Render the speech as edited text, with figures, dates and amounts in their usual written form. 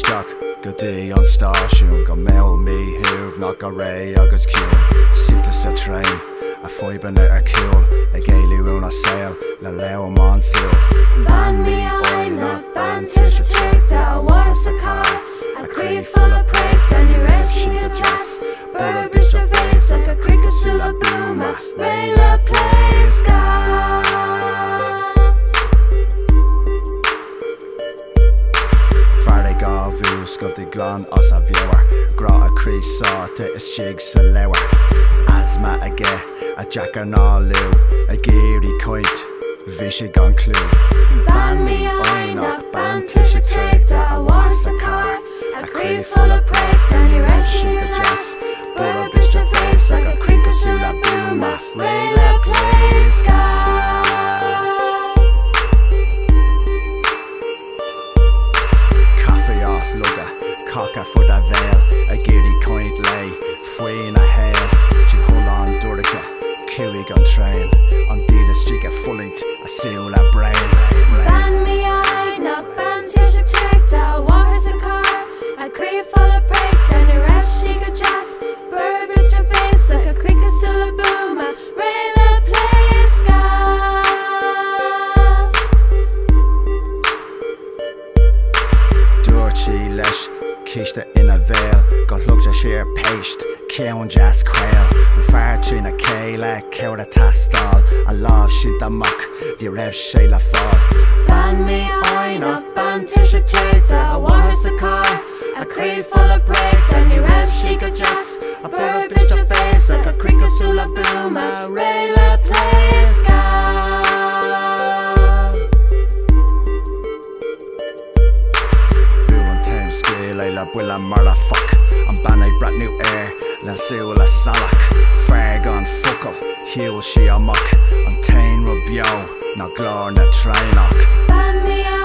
stuck go D on station go mail me who've not got ray agus kill sit this a train a fiber na a kill a gaily run a sail na leo man seal ban me I not ban tish check that was a car a creek full of break then you rushing a chest bird bitch your face like a cricket still a boomer rail play sky. Got the glan as a viewer, grot a crease sort it is jigs a lower. Asthma again, a jack and all loo, a geary coit, vicious gun clue. Ban me I knock, ban tissue trick that I was a car, a creep full of break, then you rush your dress. Burrow bitch your face like a creep a suit a boomer, rail play sky. Cocker for the veil, a geary coin lay, fwein a hail, you hold on Dorica, Kiwi gun trail, on the street a fulling, a seal a brain. Ban me I knock, ban tissue check, that was the car, a creep full of break, then a rush she could just burb is your face like a quick a boomer, rail a play sky. Dorchy lesh Kista in a veil, got looked a sheer paste, Kion jazz quail, and farching a kayla, killed a tastal, I love shit the muck, the rev shayla fall. Ban me I not ban tissue check, I was the car, a creep full of break, and the rev she could just a bird bitch your face like a cricket sula boom, a railer play sky. Will I murder fuck? I'm ban a brand new air, Lansil a salak, Frag on fuckle, heel she a muck, I'm tain rub yo, not glor na trainock. Ban me